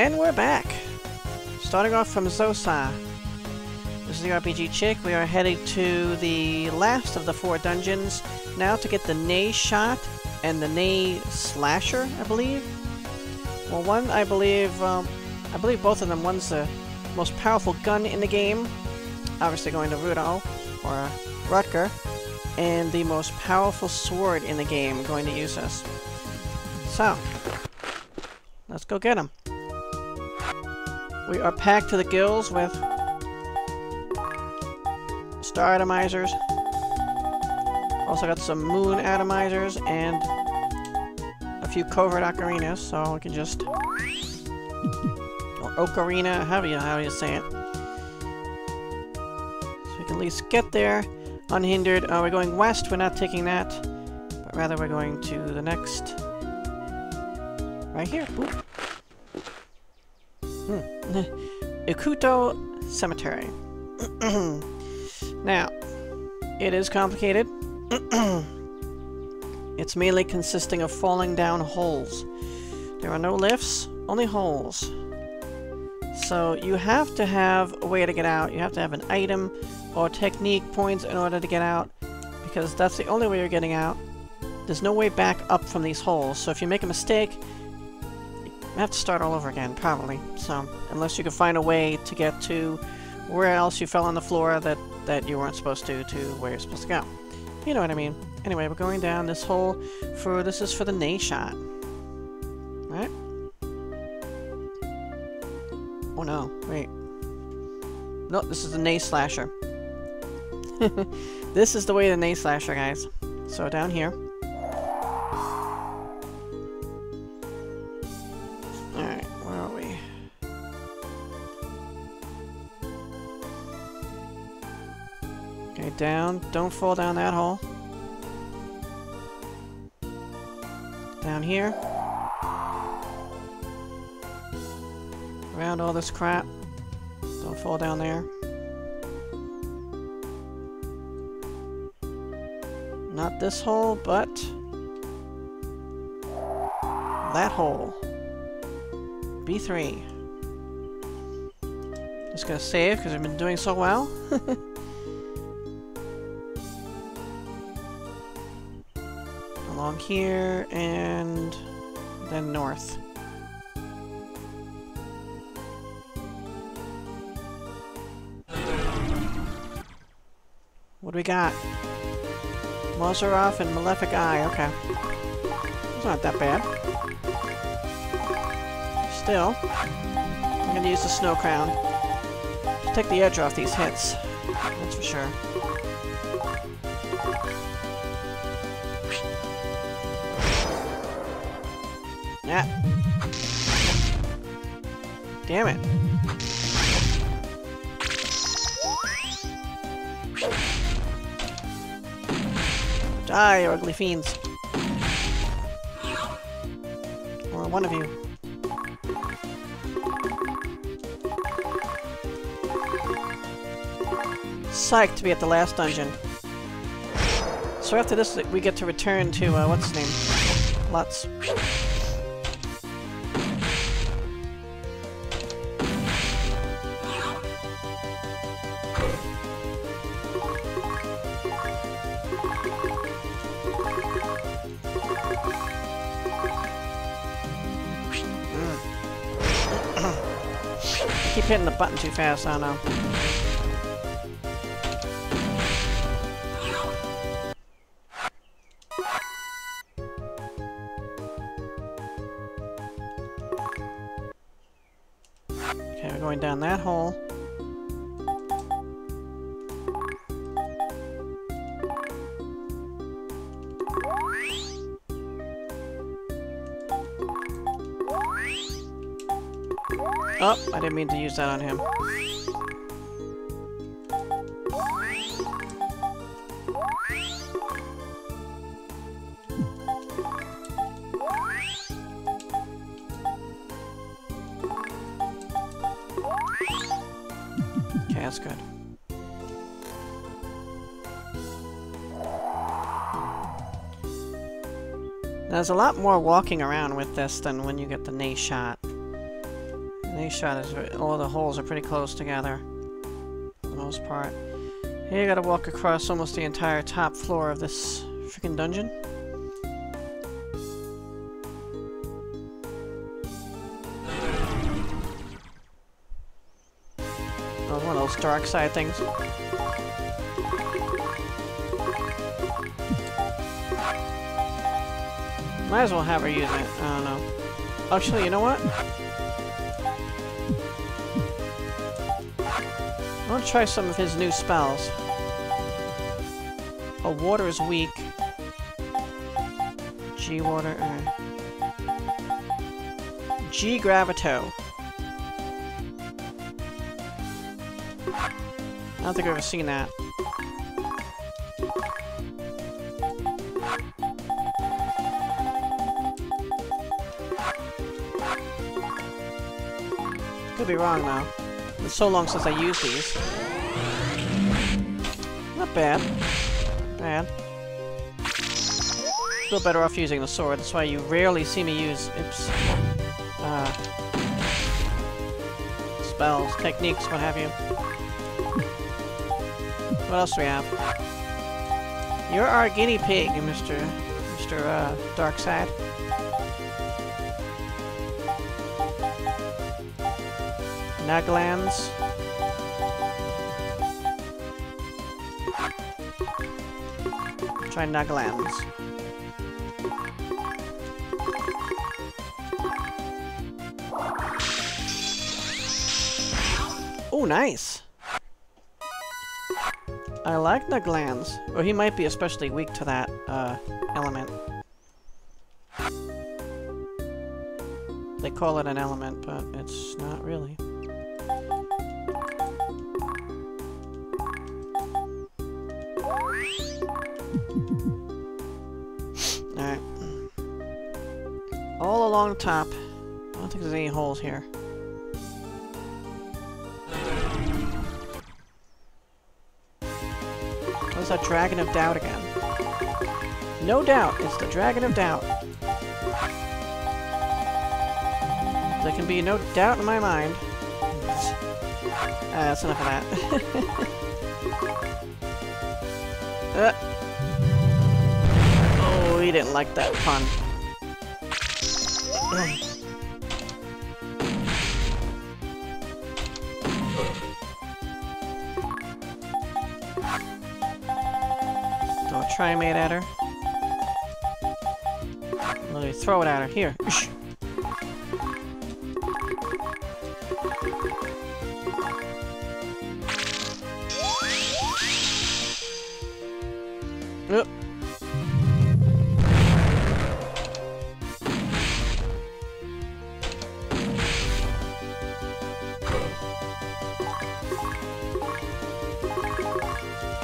And we're back! Starting off from Zosa. This is the RPG Chick. We are headed to the last of the four dungeons, now to get the Nei Shot and the Nei Slasher, I believe? Well, one, I believe both of them. One's the most powerful gun in the game, obviously going to Rudol, or Rudger, and the most powerful sword in the game, going to Usus. So, let's go get him. We are packed to the gills with star atomizers. Also got some moon atomizers and a few covert ocarinas, so we can just... or ocarina, however you say it. So we can at least get there unhindered. We're going west, we're not taking that, but rather we're going to the next... right here. Ikuto Cemetery. Now, it is complicated. It's mainly consisting of falling down holes. There are no lifts, only holes. So you have to have a way to get out. You have to have an item or technique points in order to get out, because that's the only way you're getting out. There's no way back up from these holes, so if you make a mistake, you have to start all over again, probably. So, unless you can find a way to get to where else you fell on the floor that you weren't supposed to where you're supposed to go. You know what I mean. Anyway, we're going down this hole for... this is for the Nei Shot. Right? Oh no, wait. No, this is the Nei Slasher. This is the way to the Nei Slasher, guys. So, down here. Alright, where are we? Okay, down. Don't fall down that hole. Down here. Around all this crap. Don't fall down there. Not this hole, but that hole. B3. Just gonna save because I've been doing so well. Along here and then north. What do we got? Mozaroth and Malefic Eye, okay. It's not that bad. Still, I'm gonna use the Snow Crown to take the edge off these hits, that's for sure. Yeah. Damn it. Die, you ugly fiends. Or one of you. Psyched to be at the last dungeon. So after this, we get to return to, what's his name? Lutz. I keep hitting the button too fast, I know. Okay, we're going down that hole. Oh, I didn't mean to use that on him. Okay, that's good. There's a lot more walking around with this than when you get the Nei Shot. Nei Shot is all the holes are pretty close together for the most part. Here you gotta walk across almost the entire top floor of this freaking dungeon. Oh, one of those dark side things. Might as well have her use it. I don't know. Actually, you know what? I want to try some of his new spells. Oh, water is weak. G water. G gravito. I don't think I've ever seen that. Could be wrong though. It's so long since I used these. Not bad. Bad. Still better off using the sword. That's why you rarely see me use spells, techniques, what have you. What else do we have? You're our guinea pig, Mr. Darkside. Naglans. Try Naglans. Oh, nice! I like Naglans. Or he might be especially weak to that element. They call it an element, but it's not really. Alright. All along top. I don't think there's any holes here. What's that Dragon of Doubt again? No doubt, it's the Dragon of Doubt. There can be no doubt in my mind. That's enough of that. Oh, he didn't like that pun. Throw a Tri-Man at her. Let me throw it at her. Here.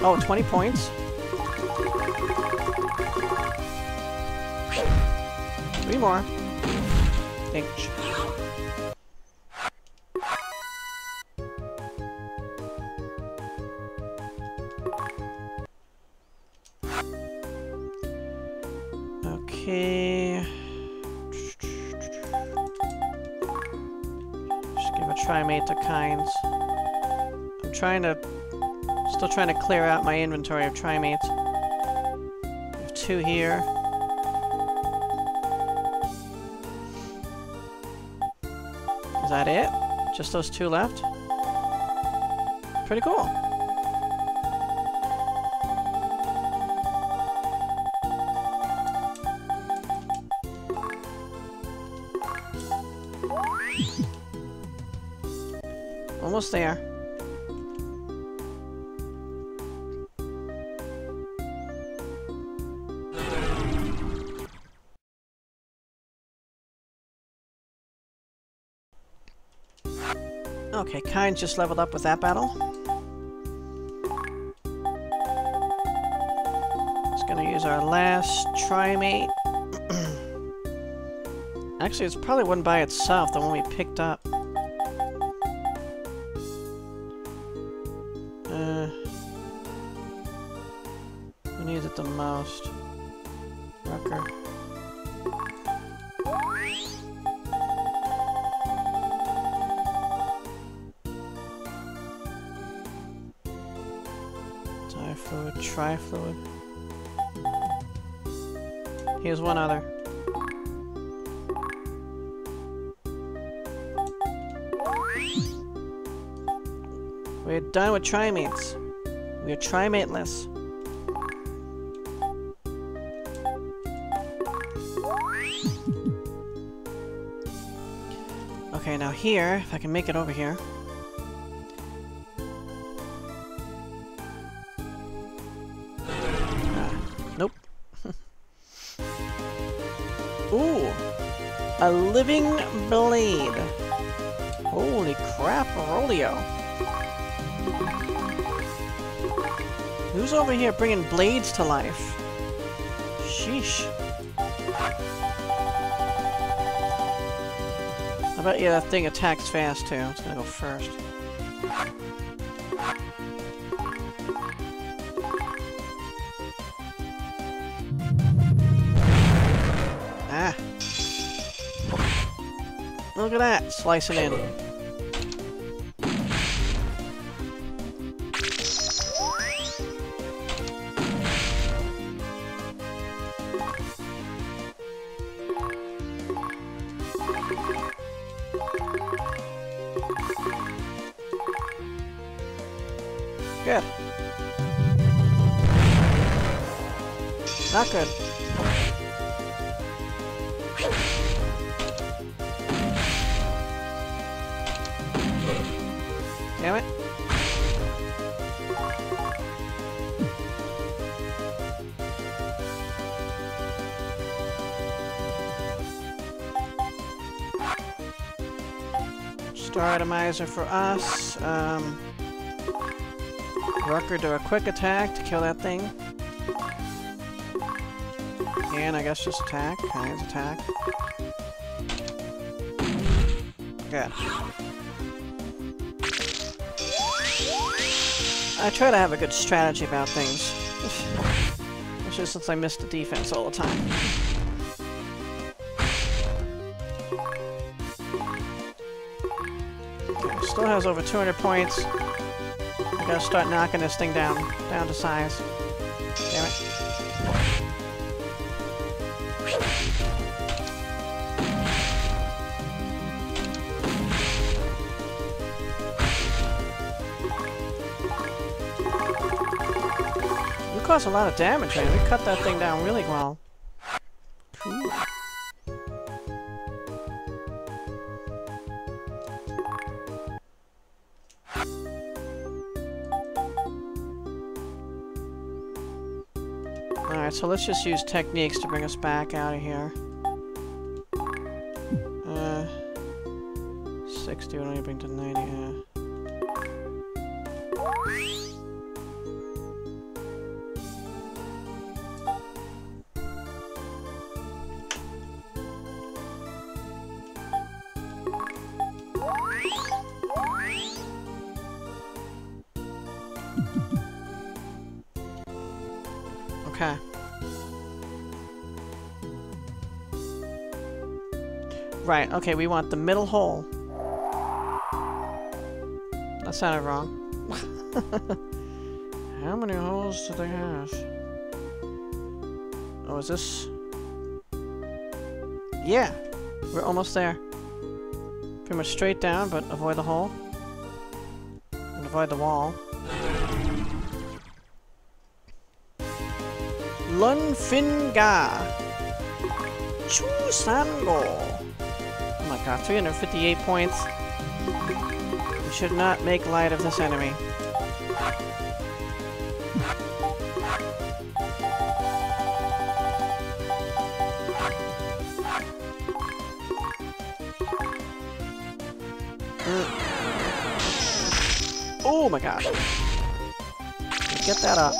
Oh, 20 points? Three more. Inch. Okay. Just give a Tri-Mate to Kinds. I'm still trying to clear out my inventory of Tri-Mates. We have two here. Is that it? Just those two left? Pretty cool. Almost there. Okay, Kind just leveled up with that battle. Just gonna use our last Tri-Mate. Actually, it's probably one by itself, the one we picked up. Who needs it the most? Rudger. Trifluid, trifluid. Here's one other. We're done with trimates. We're trimateless. Okay, now here, if I can make it over here. Nope. Ooh! A Living Blade! Holy crap, Rolio! Who's over here bringing blades to life? Sheesh. I bet yeah, that thing attacks fast too. It's gonna go first. Ah! Look at that! Slicing in. Good. Not good. Damn it. Star atomizer for us. Rudger do a quick attack to kill that thing. And I guess just attack. Kinds attack. Good. I try to have a good strategy about things. It's just since I miss the defense all the time. Okay, still has over 200 points. I gotta start knocking this thing down, to size. Damn it. We caused a lot of damage, man. We cut that thing down really well. Ooh. So let's just use techniques to bring us back out of here. 60, what do I bring to 90? Okay. Right, okay, we want the middle hole. That sounded wrong. How many holes do they have? Oh, is this... Yeah! We're almost there. Pretty much straight down, but avoid the hole. And avoid the wall. Lunfinga! Chuuu san mo! Oh my god, 358 points. We should not make light of this enemy. Oh my god. Get that up.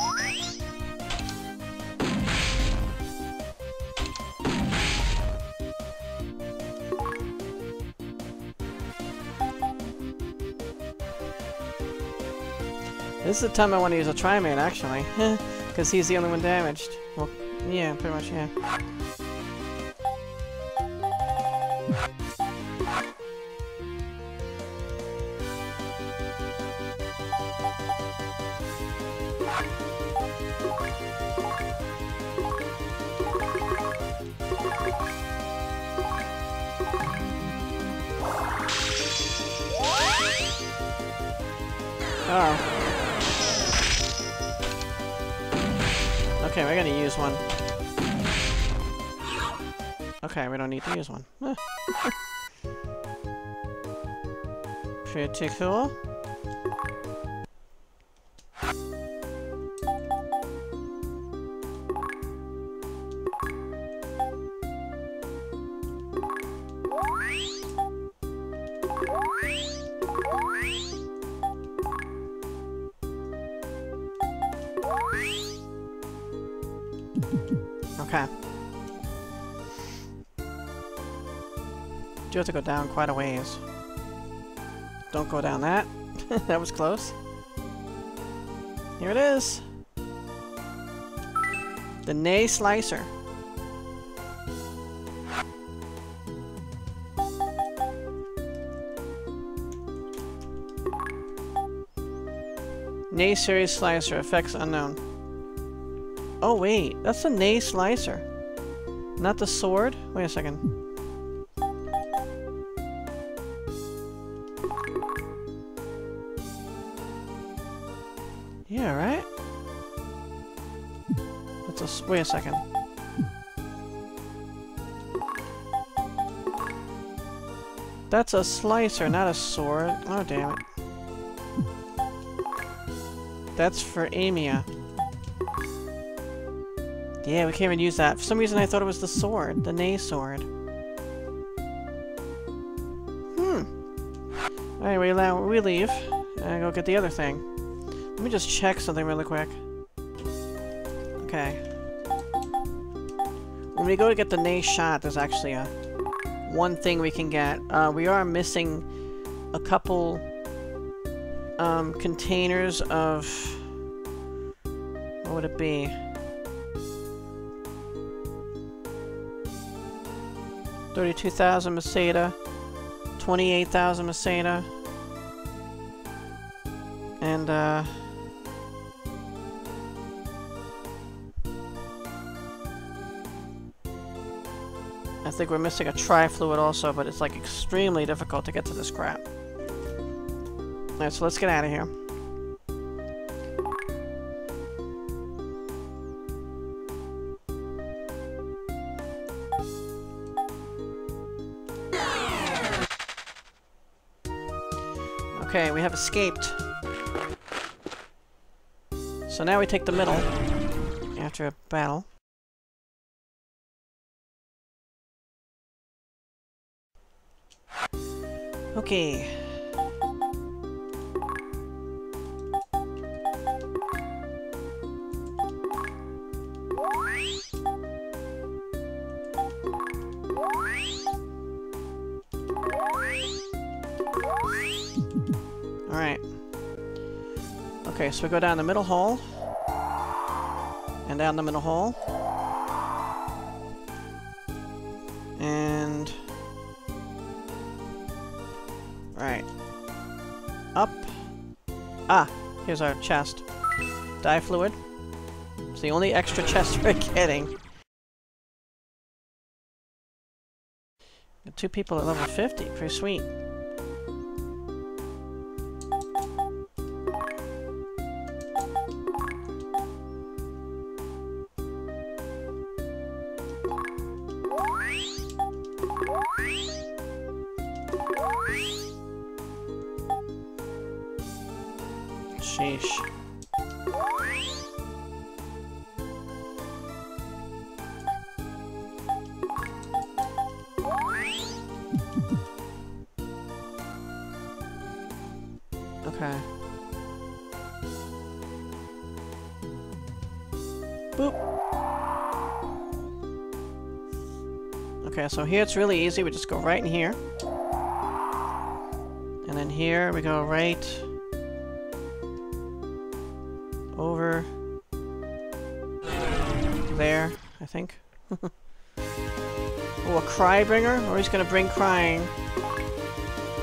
This is the time I want to use a Tri-Man, actually, because he's the only one damaged. Well, yeah, pretty much, yeah. Oh. Okay, we're gonna use one. Okay, we don't need to use one. Pretty cool. Okay. You have to go down quite a ways. Don't go down that. That was close. Here it is. The Nei Slicer. Nei Series Slicer. Effects unknown. Oh wait, that's the Nei Slicer. Not the sword? Wait a second. Yeah, right? That's a... Wait a second. That's a slicer, not a sword. Oh, damn it. That's for Amia. Yeah, we can't even use that. For some reason I thought it was the sword. The Nei sword. Hmm. Anyway, now we leave. And go get the other thing. Let me just check something really quick. Okay. When we go to get the Nei Shot, there's actually a one thing we can get. We are missing a couple containers of... What would it be? $32,000 Meseta. $28,000 Meseta. And, I think we're missing a trifluid also, but it's like extremely difficult to get to this crap. Alright, so let's get out of here. Okay, we have escaped. So now we take the middle after a battle. Okay. All right. Okay, so we go down the middle hole, and down the middle hole, and right, up, ah, here's our chest, dye fluid, it's the only extra chest we're getting. Two people at level 50, pretty sweet. Sheesh. Okay. Boop. Okay, so here it's really easy. We just go right in here. And then here we go right... over... there, I think. Oh, a crybringer? Or he's gonna bring crying.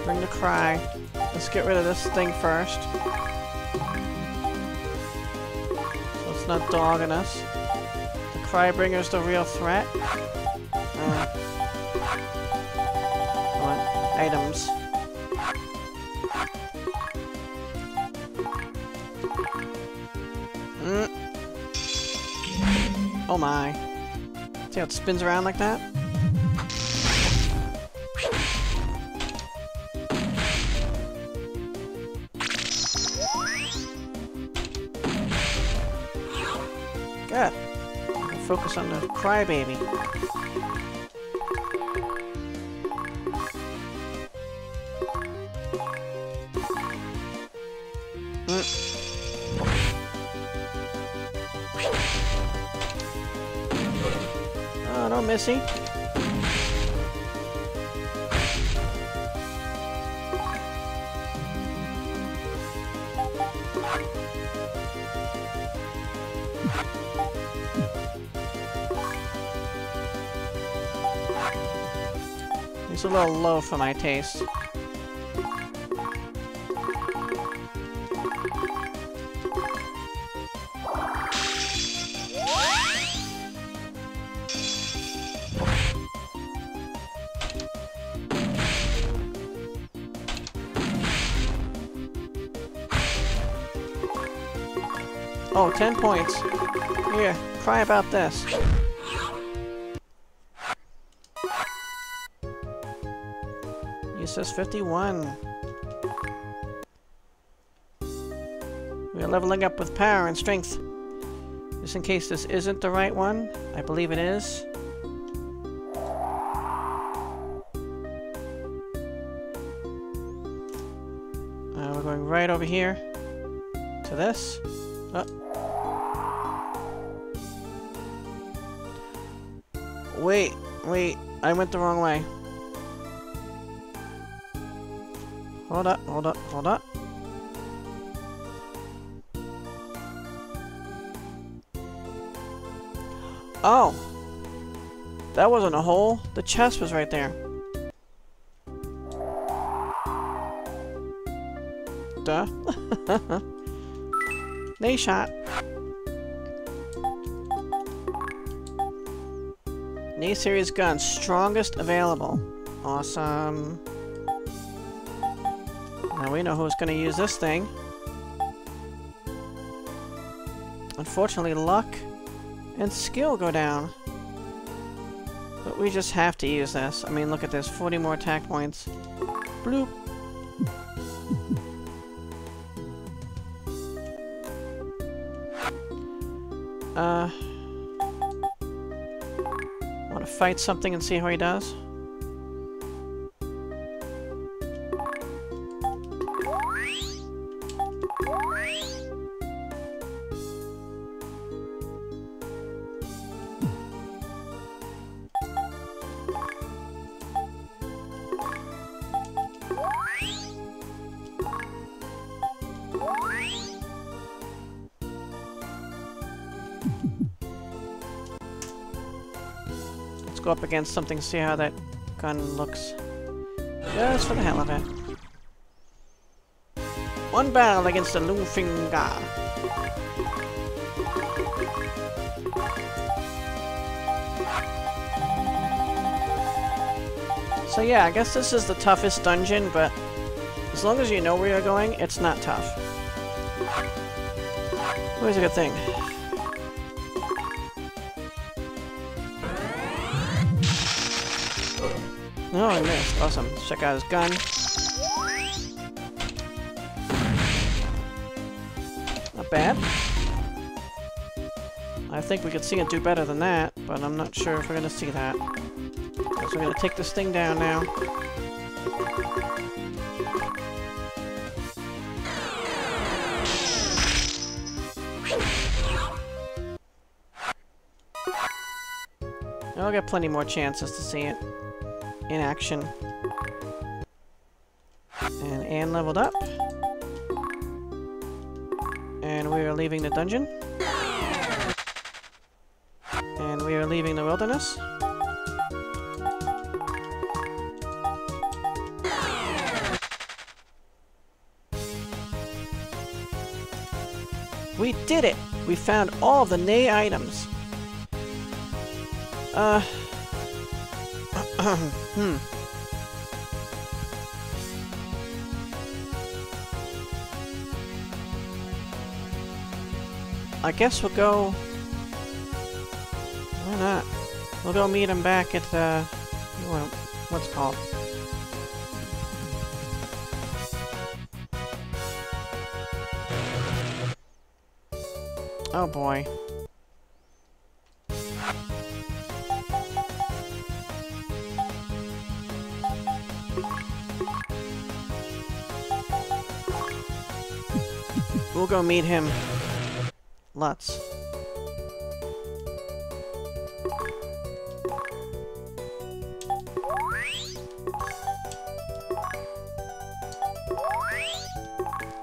Bring the cry. Let's get rid of this thing first. So it's not dogging us. The crybringer's the real threat. I want items. Oh my. See how it spins around like that? Good. Focus on the crybaby. Oh, no, Missy. It's a little low for my taste. Oh, 10 points. Here, cry about this. He says 51. We're leveling up with power and strength. Just in case this isn't the right one, I believe it is. We're going right over here to this. Wait, wait, I went the wrong way. Hold up, hold up, hold up. Oh! That wasn't a hole. The chest was right there. Duh. Nei Shot. Nei Series gun, strongest available. Awesome. Now we know who's gonna use this thing. Unfortunately, luck and skill go down. But we just have to use this. I mean, look at this, 40 more attack points. Bloop. Fight something and see how he does. Go up against something, see how that gun looks. Just for the hell of it. One battle against the Loofinga. So yeah, I guess this is the toughest dungeon, but as long as you know where you're going, it's not tough. Always a good thing. Oh, I missed. Awesome. Let's check out his gun. Not bad. I think we could see it do better than that, but I'm not sure if we're gonna see that. So we're gonna take this thing down now. I'll get plenty more chances to see it in action. And Anne leveled up. And we are leaving the dungeon. And we are leaving the wilderness. We did it! We found all the Nei items. I guess we'll go not? We'll go meet him back at the... what's it called? Oh boy. We'll go meet him. Lutz.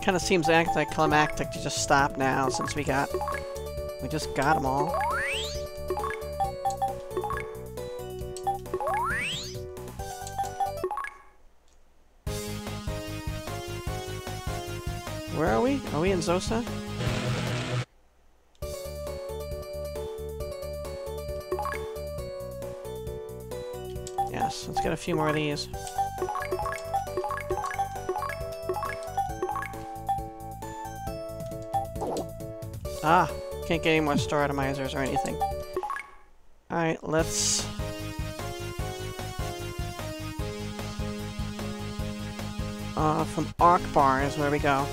Kind of seems anticlimactic to just stop now, since we just got them all. Where are we? Are we in Zosa? Yes, let's get a few more of these. Ah, can't get any more star atomizers or anything. Alright, let's... from Arc Bar is where we go.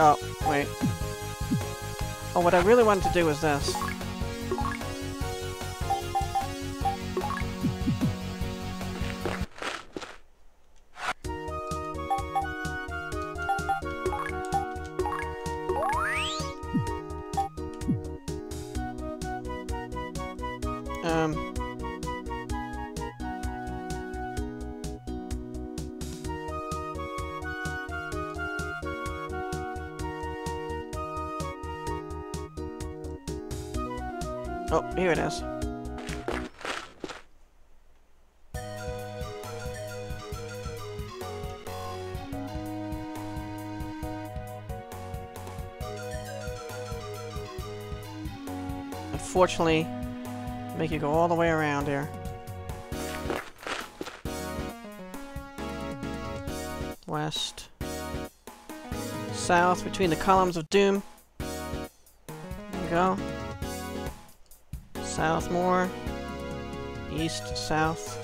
Oh, wait. Oh, what I really wanted to do was this. Oh, here it is. Unfortunately, make you go all the way around here. West. South, between the columns of doom. There we go. South more. East, south.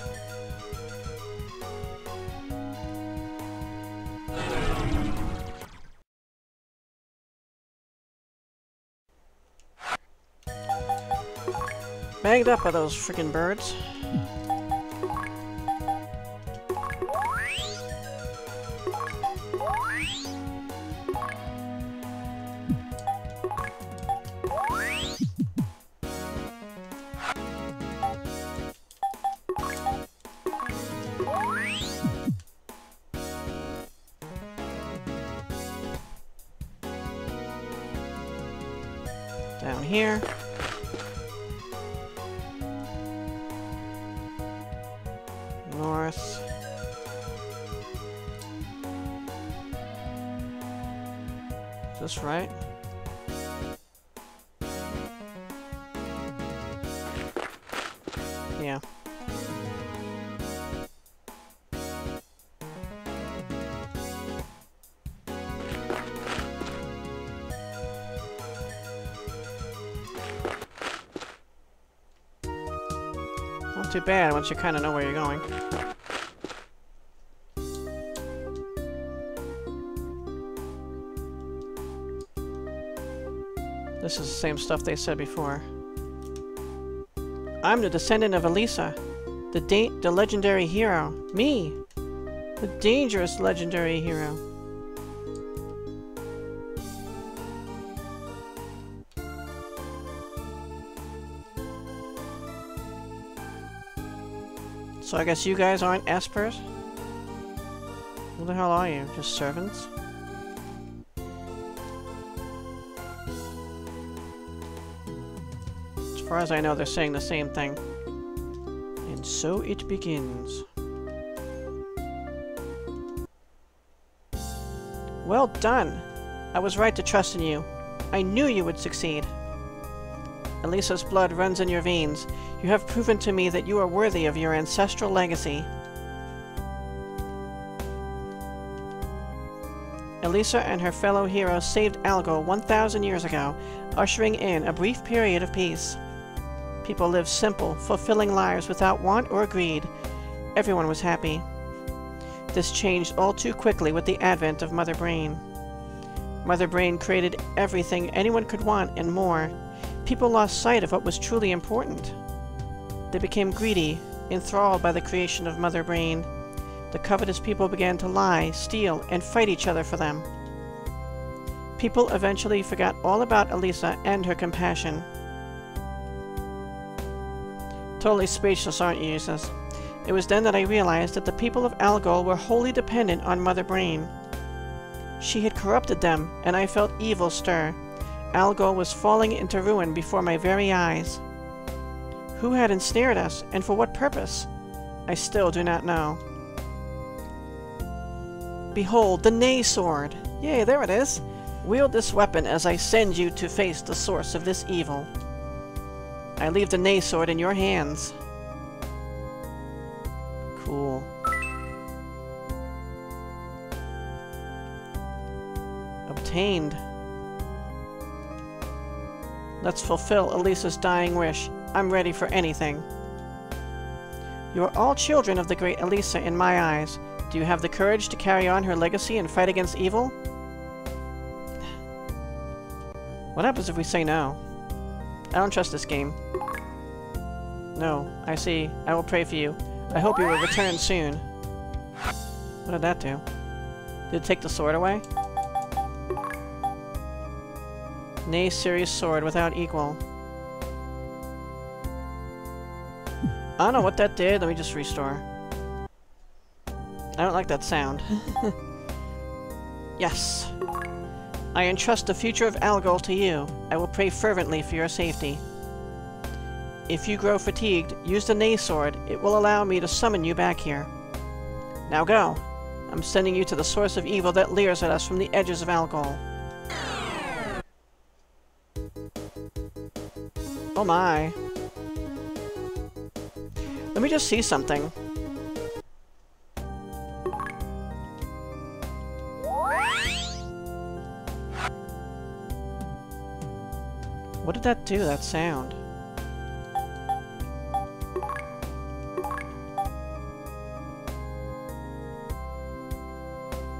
Banged up by those freaking birds. Down here. North. Is this right? Yeah. Too bad once you kind of know where you're going. This is the same stuff they said before. I'm the descendant of Elisa, the legendary hero. Me! The dangerous legendary hero. So I guess you guys aren't espers? Who the hell are you? Just servants? As far as I know, they're saying the same thing. And so it begins. Well done! I was right to trust in you. I knew you would succeed. Elisa's blood runs in your veins. You have proven to me that you are worthy of your ancestral legacy. Elisa and her fellow heroes saved Algo 1,000 years ago, ushering in a brief period of peace. People lived simple, fulfilling lives without want or greed. Everyone was happy. This changed all too quickly with the advent of Mother Brain. Mother Brain created everything anyone could want and more. People lost sight of what was truly important. They became greedy, enthralled by the creation of Mother Brain. The covetous people began to lie, steal, and fight each other for them. People eventually forgot all about Elisa and her compassion. Totally speechless, aren't you, Usus? It was then that I realized that the people of Algol were wholly dependent on Mother Brain. She had corrupted them, and I felt evil stir. Algol was falling into ruin before my very eyes. Who had ensnared us, and for what purpose? I still do not know. Behold, the Nei Sword! Yay, there it is! Wield this weapon as I send you to face the source of this evil. I leave the Nei Sword in your hands. Cool. Obtained. Let's fulfill Elisa's dying wish. I'm ready for anything. You are all children of the great Elisa in my eyes. Do you have the courage to carry on her legacy and fight against evil? What happens if we say no? I don't trust this game. No, I see. I will pray for you. I hope you will return soon. What did that do? Did it take the sword away? Nei Series Sword without equal. I don't know what that did. Let me just restore. I don't like that sound. Yes. I entrust the future of Algol to you. I will pray fervently for your safety. If you grow fatigued, use the Nei Sword. It will allow me to summon you back here. Now go. I'm sending you to the source of evil that leers at us from the edges of Algol. Oh my. Let me just see something. What did that do, that sound?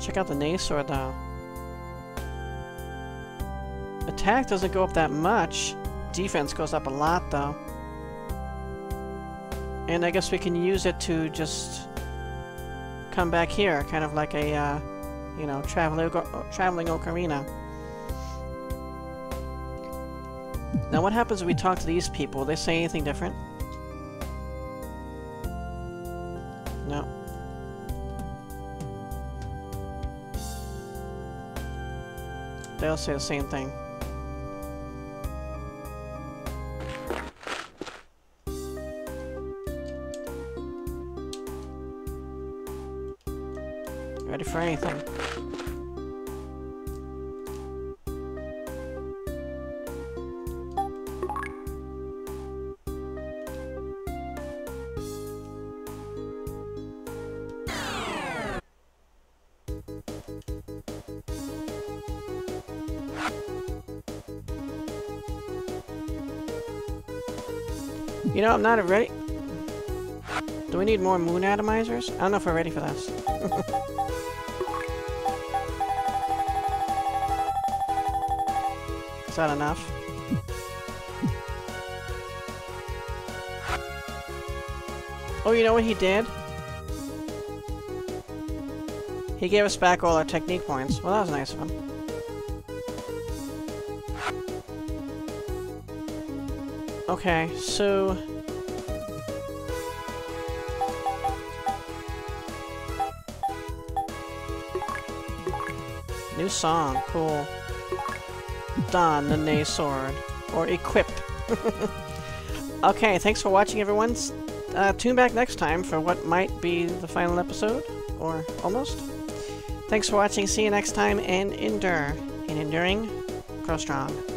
Check out the Nei Sword, though. Attack doesn't go up that much. Defense goes up a lot, though. And I guess we can use it to just come back here, kind of like a, you know, traveling ocarina. Now what happens if we talk to these people? Will they say anything different? No. They'll say the same thing. Ready for anything. You know, I'm not ready. Do we need more moon atomizers? I don't know if we're ready for this. Is that enough? Oh, you know what he did? He gave us back all our technique points. Well, that was nice of him. Okay, so... new song, cool. Don the Nei Sword. Or equip. Okay, thanks for watching, everyone. Tune back next time for what might be the final episode. Or almost. Thanks for watching, see you next time, and endure. In enduring, grow strong.